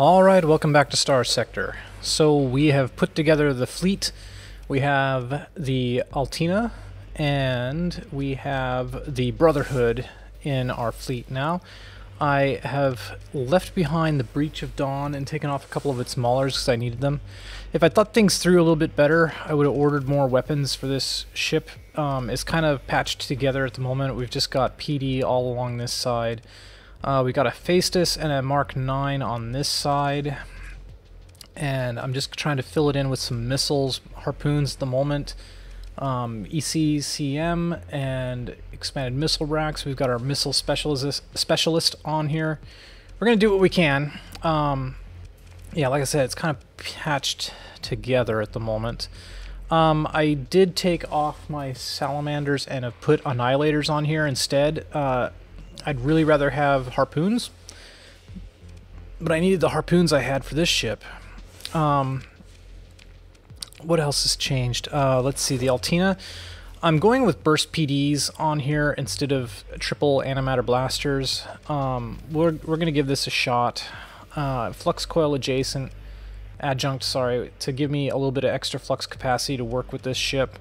Alright, welcome back to Star Sector. So we have put together the fleet. We have the Altina and we have the Brotherhood in our fleet now. I have left behind the Breach of Dawn and taken off a couple of its Maulers because I needed them. If I thought things through a little bit better, I would have ordered more weapons for this ship. It's kind of patched together at the moment. We've just got PD all along this side. We got a Phaestus and a Mark 9 on this side. And I'm just trying to fill it in with some missiles, harpoons at the moment. ECCM and expanded missile racks. We've got our missile specialist on here. We're going to do what we can. Yeah, like I said, it's kind of patched together at the moment. I did take off my salamanders and have put annihilators on here instead. I'd really rather have harpoons, but I needed the harpoons I had for this ship. What else has changed? Let's see, the Altina. I'm going with burst PDs on here instead of triple antimatter blasters. We're going to give this a shot. Flux coil adjunct, sorry, to give me a little bit of extra flux capacity to work with this ship.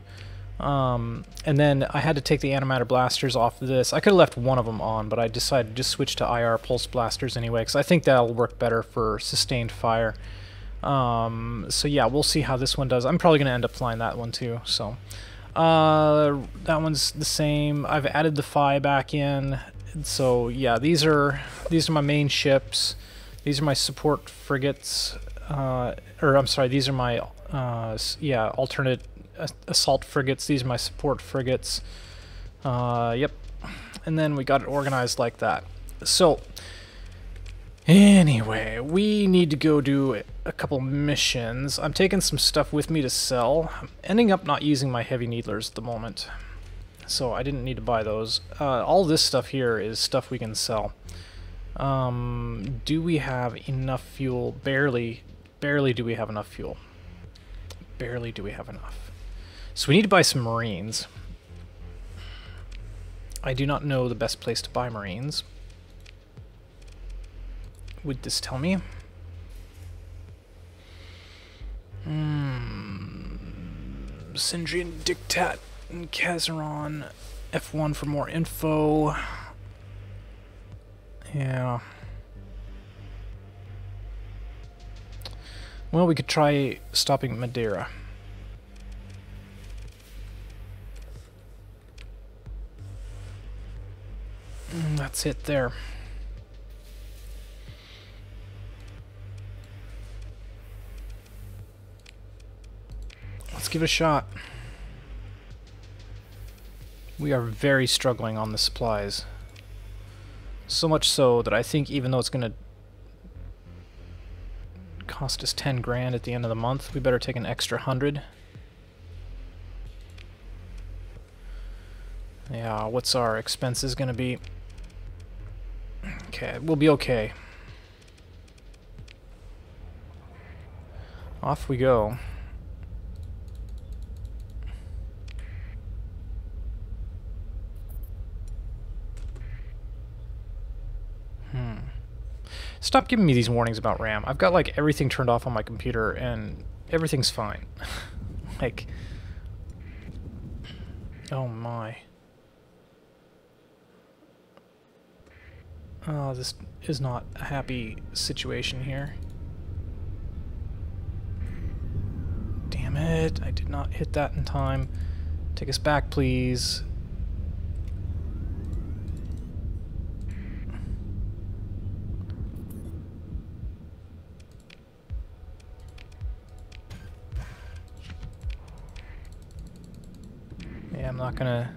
And then I had to take the antimatter blasters off of this. I could have left one of them on, but I decided to just switch to IR pulse blasters anyway, because I think that'll work better for sustained fire. So yeah, we'll see how this one does. I'm probably going to end up flying that one too, so. That one's the same. I've added the phi back in, so yeah, these are my main ships. These are my support frigates, or I'm sorry, these are my, yeah, alternate assault frigates. These are my support frigates. Yep. And then we got it organized like that. So, anyway, we need to go do a couple missions. I'm taking some stuff with me to sell. I'm ending up not using my heavy needlers at the moment, so I didn't need to buy those. All this stuff here is stuff we can sell. Do we have enough fuel? Barely do we have enough fuel. Barely do we have enough. So we need to buy some marines. I do not know the best place to buy marines. Would this tell me? Sindrian Diktat and Kazaron. F1 for more info. Yeah. Well, we could try stopping Madeira. That's it there. Let's give it a shot. We are very struggling on the supplies. So much so that I think even though it's going to cost us 10 grand at the end of the month, we better take an extra 100. Yeah, what's our expenses going to be? Okay, we'll be okay. Off we go. Stop giving me these warnings about RAM. I've got like everything turned off on my computer and everything's fine. Like, oh my. Oh, this is not a happy situation here. Damn it, I did not hit that in time. Take us back, please. I'm not gonna...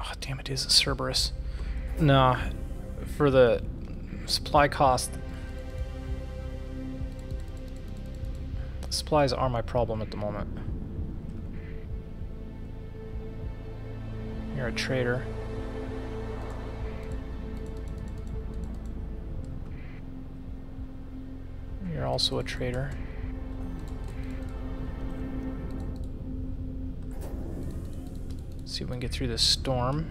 Oh, damn, it is a Cerberus. Nah, for the supply cost... Supplies are my problem at the moment. You're a traitor. You're also a traitor. See if we can get through this storm.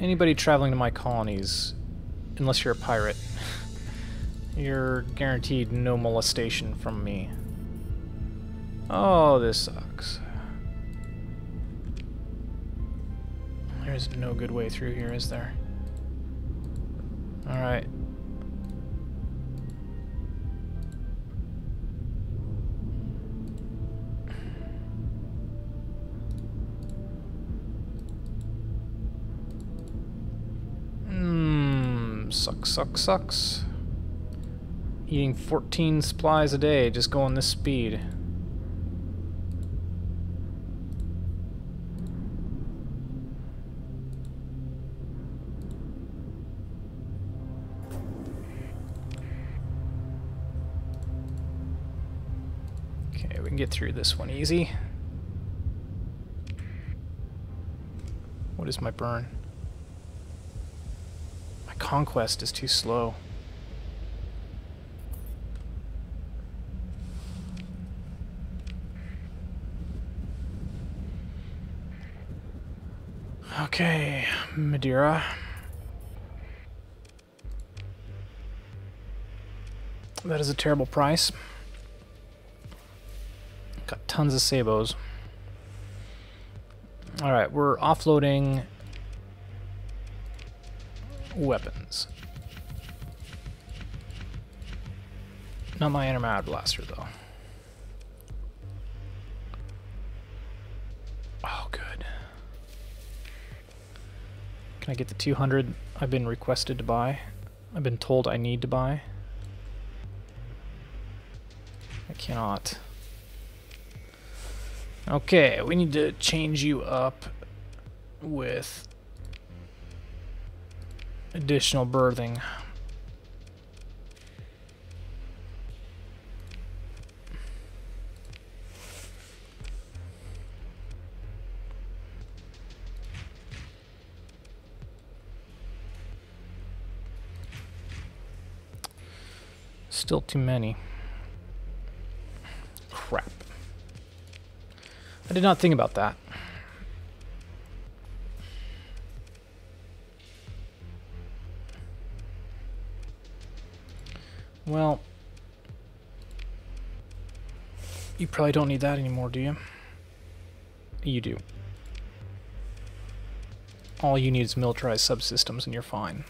anybody traveling to my colonies, unless you're a pirate, you're guaranteed no molestation from me. Oh, this sucks. There's no good way through here, is there? Alright. Sucks, sucks, sucks. Eating 14 supplies a day, just going this speed. Okay, we can get through this one easy. What is my burn? Conquest is too slow. Okay, Madeira. That is a terrible price. Got tons of sabos. All right, we're offloading weapons. Not my Antimatter Blaster, though. Oh, good. Can I get the 200 I've been requested to buy? I've been told I need to buy? I cannot. Okay, we need to change you up with additional birthing. Still too many. Crap. I did not think about that. Well, you probably don't need that anymore, do you? You do. All you need is militarized subsystems and you're fine.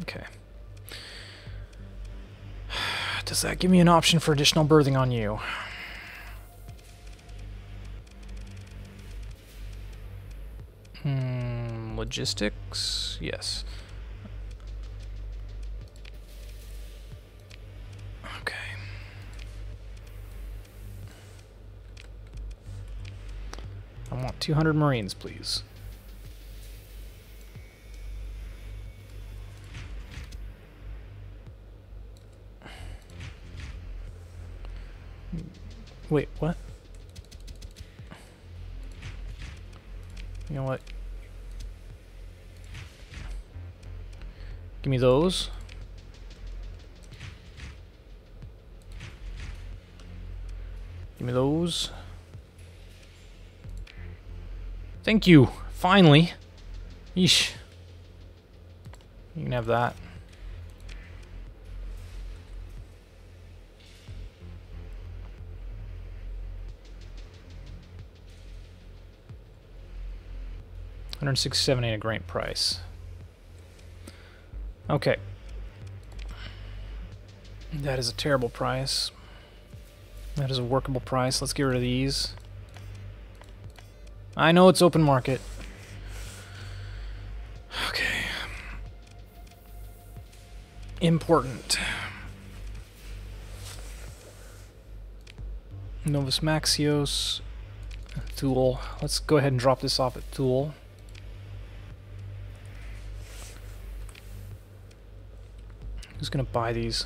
Okay. Does that give me an option for additional birthing on you? Logistics? Yes. I want 200 Marines, please. Wait, what? You know what? Give me those. Give me those. Thank you, finally. Yeesh. You can have that. $167 ain't a great price. Okay. That is a terrible price. That is a workable price. Let's get rid of these. I know it's open market. Okay. Important. Novus Maxios. Tool. Let's go ahead and drop this off at Tool. Who's gonna buy these?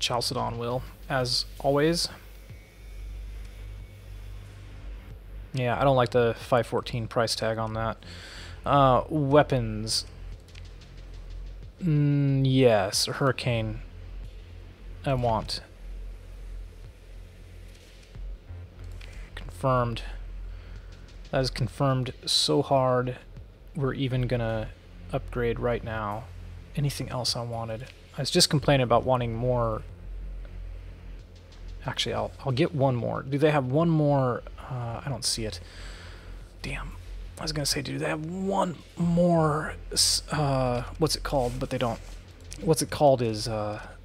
Chalcedon will, as always. Yeah, I don't like the 514 price tag on that. Weapons. Yes, hurricane. I want. Confirmed. That is confirmed so hard, we're even gonna upgrade right now. Anything else I wanted? I was just complaining about wanting more. Actually, I'll get one more. Do they have one more? I don't see it. Damn. I was gonna say, do they have one more? What's it called? But they don't. What's it called is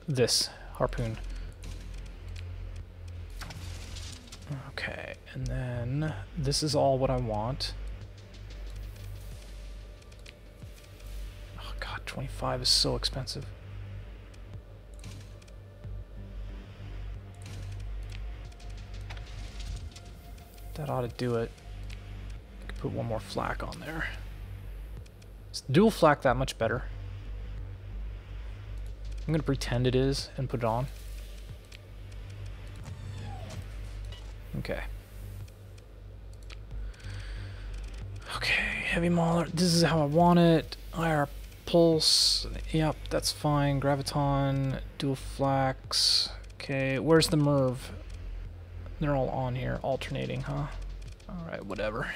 this harpoon. Okay, and then this is all what I want. Oh god, 25 is so expensive. That ought to do it. I could put one more flak on there. Is the dual flak that much better? I'm going to pretend it is and put it on. Okay. Okay, heavy mauler. This is how I want it. IR pulse. Yep, that's fine. Graviton, dual flax. Okay, where's the merv? They're all on here, alternating, huh? All right, whatever.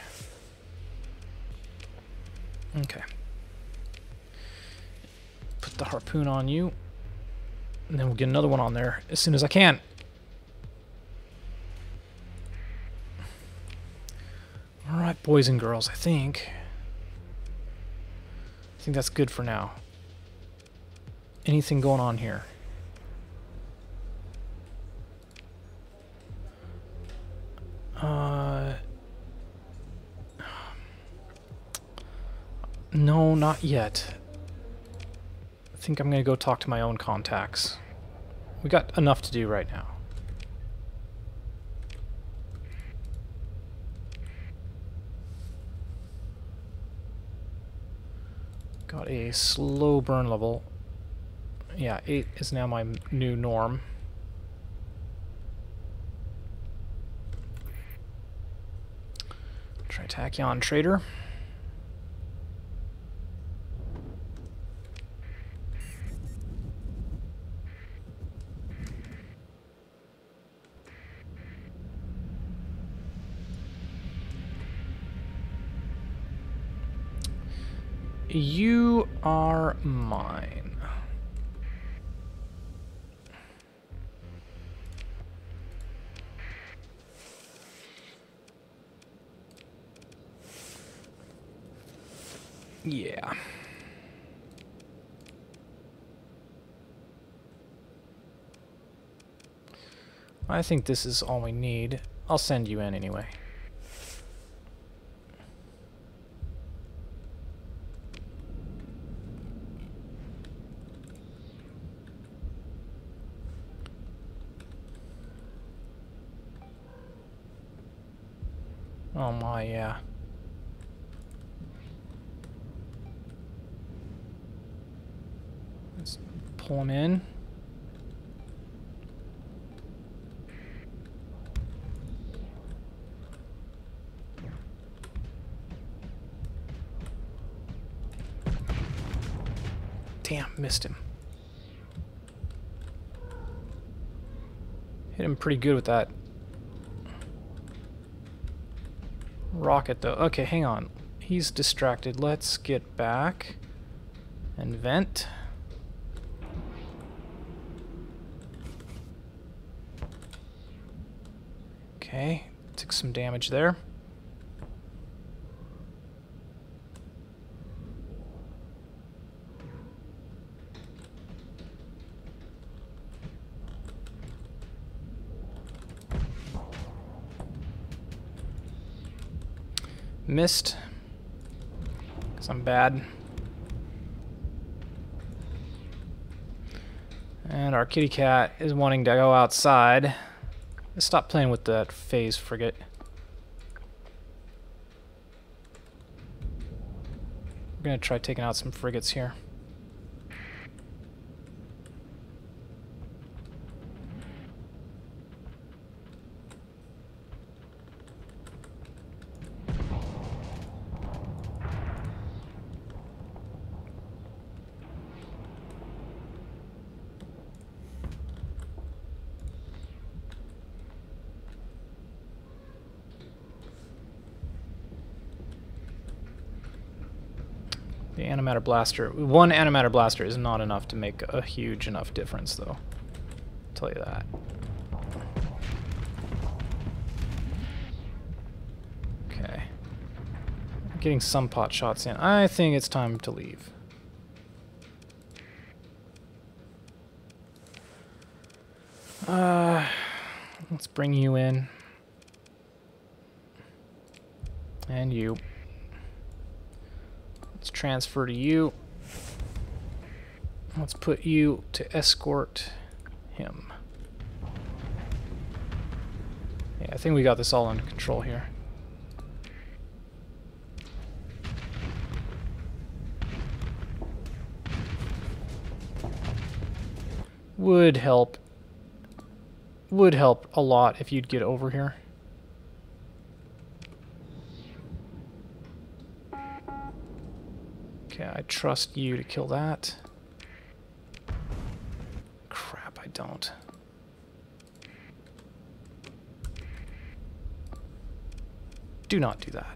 Okay. Put the harpoon on you. And then we'll get another one on there as soon as I can. All right, boys and girls, I think that's good for now. Anything going on here? No, not yet. I think I'm gonna go talk to my own contacts. We got enough to do right now. Got a slow burn level. Yeah, 8 is now my new norm. Tachyon trader. You are mine. Yeah. I think this is all we need. I'll send you in anyway. Oh my, yeah. Pull them in. Damn, missed him. Hit him pretty good with that rocket, though. Okay, hang on. He's distracted. Let's get back and vent. Okay, took some damage there. Missed, 'cause I'm bad. And our kitty cat is wanting to go outside. Stop playing with that phase frigate. We're gonna try taking out some frigates here. The antimatter blaster. One antimatter blaster is not enough to make a huge enough difference, though. I'll tell you that. Okay. I'm getting some pot shots in. I think it's time to leave. Let's bring you in. And you. Let's transfer to you. Let's put you to escort him. Yeah, I think we got this all under control here. Would help. Would help a lot if you'd get over here. Okay, I trust you to kill that. Crap, I don't. Do not do that.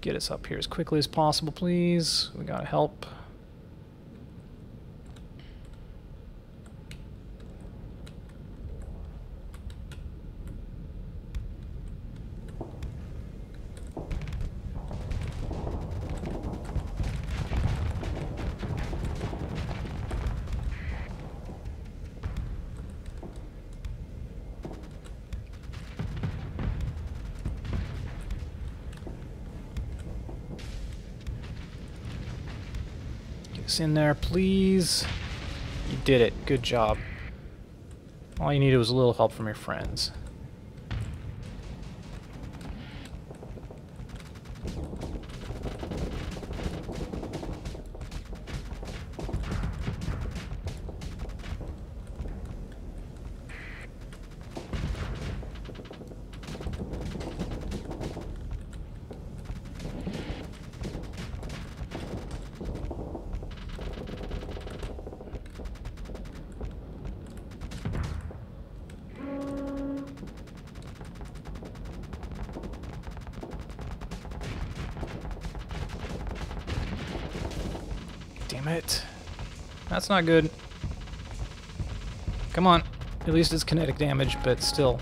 Get us up here as quickly as possible, please. We gotta help. In there, please. You did it. Good job. All you needed was a little help from your friends. That's not good. Come on. At least it's kinetic damage, but still.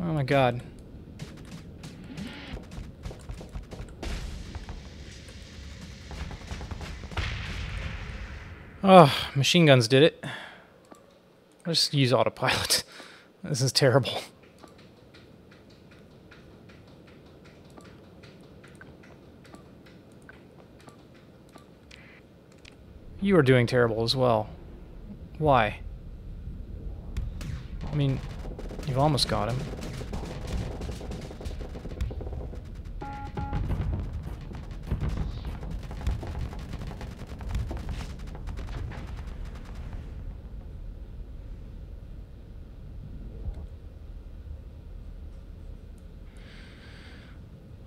Oh my god. Oh, machine guns did it. I'll just use autopilot. This is terrible. You are doing terrible as well. Why? I mean, you've almost got him.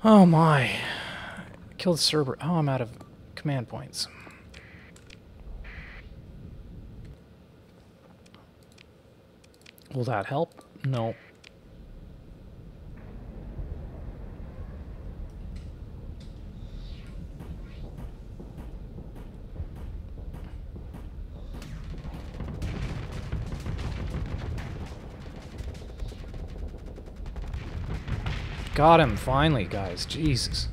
Oh my, I killed Cerberus. Oh, I'm out of command points. Will that help? No. Got him, finally, guys. Jesus.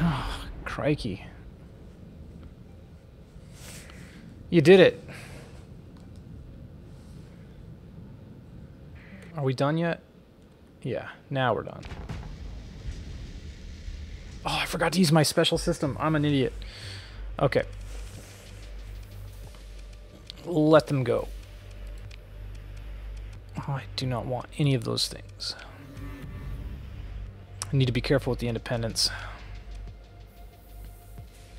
Oh, crikey. You did it. Are we done yet? Yeah, now we're done. forgot to use my special system. I'm an idiot. Okay. Let them go. Oh, I do not want any of those things. I need to be careful with the independence.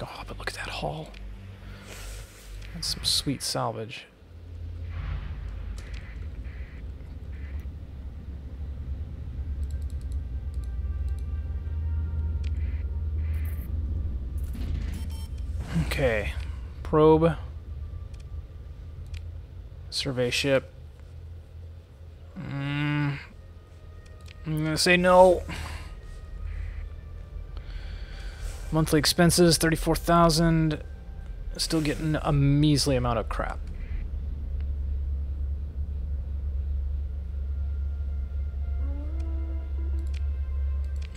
Oh, but look at that haul. That's some sweet salvage. Okay, probe, survey ship. I'm gonna say no. Monthly expenses, 34,000. Still getting a measly amount of crap.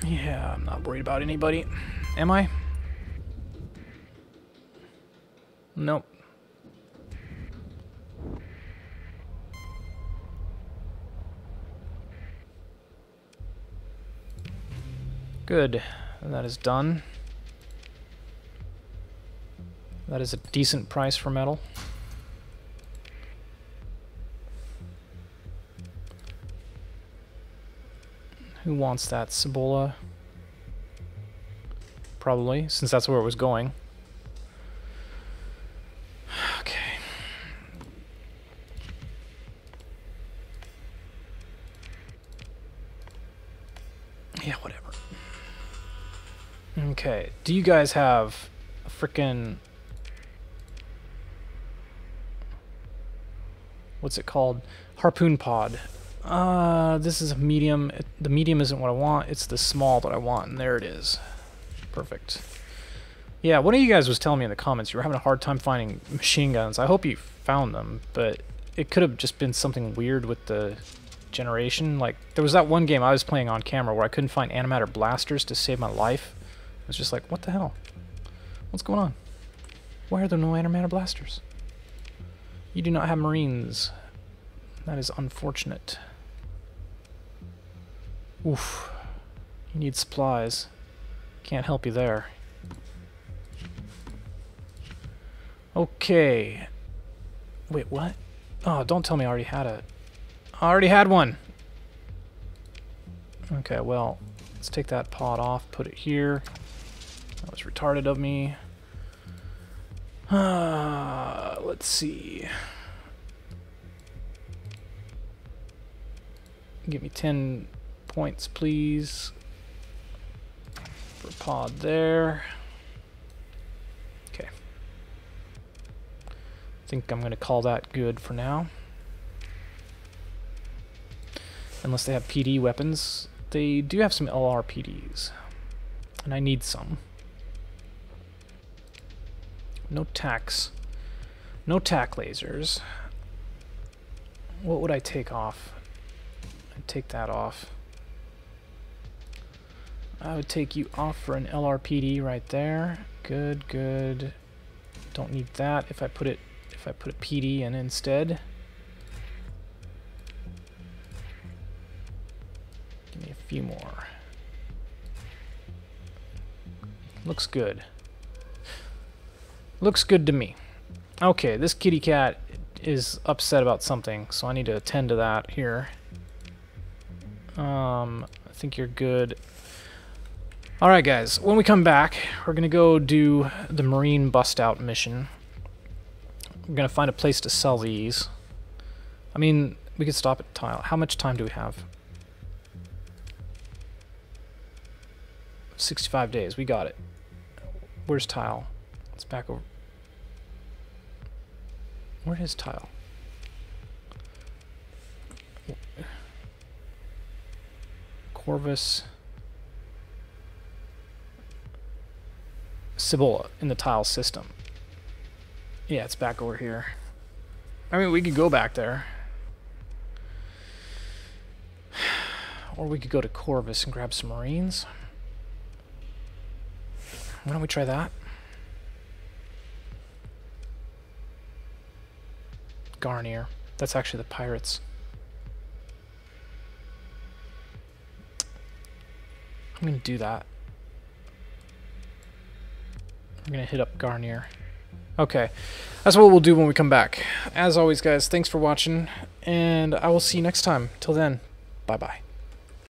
Yeah, I'm not worried about anybody. Am I? Nope. Good. That is done. That is a decent price for metal. Who wants that? Cibola? Probably, since that's where it was going. Okay, do you guys have a frickin'... what's it called? Harpoon pod. This is a medium. The medium isn't what I want, it's the small that I want, and there it is. Perfect. Yeah, one of you guys was telling me in the comments you were having a hard time finding machine guns. I hope you found them, but it could have just been something weird with the generation. Like, there was that one game I was playing on camera where I couldn't find Antimatter Blasters to save my life. It's just like, what the hell? What's going on? Why are there no antimatter blasters? You do not have Marines. That is unfortunate. Oof. You need supplies. Can't help you there. Okay. Wait, what? Oh, don't tell me I already had a... I already had one! Okay, well, let's take that pod off, put it here. That was retarded of me. Let's see. Give me 10 points, please. For a pod there. Okay. I think I'm going to call that good for now. Unless they have PD weapons. They do have some LRPDs. And I need some. No tacks. No tack lasers. What would I take off? I'd take that off. I would take you off for an LRPD right there. Good, good. Don't need that. If I put a PD in instead. Give me a few more. Looks good. Looks good to me. Okay, this kitty cat is upset about something, so I need to attend to that here. I think you're good. Alright guys, when we come back, we're going to go do the Marine bust out mission. We're going to find a place to sell these. I mean, we could stop at Tile. How much time do we have? 65 days, we got it. Where's Tile? It's back over. Where is Tile? Corvus. Cibola in the Tile system. Yeah, it's back over here. I mean, we could go back there. Or we could go to Corvus and grab some Marines. Why don't we try that? Garnier. That's actually the pirates. I'm gonna do that. I'm going to hit up Garnier. Okay, that's what we'll do when we come back. As always, guys, thanks for watching, and I will see you next time. Till then, bye-bye.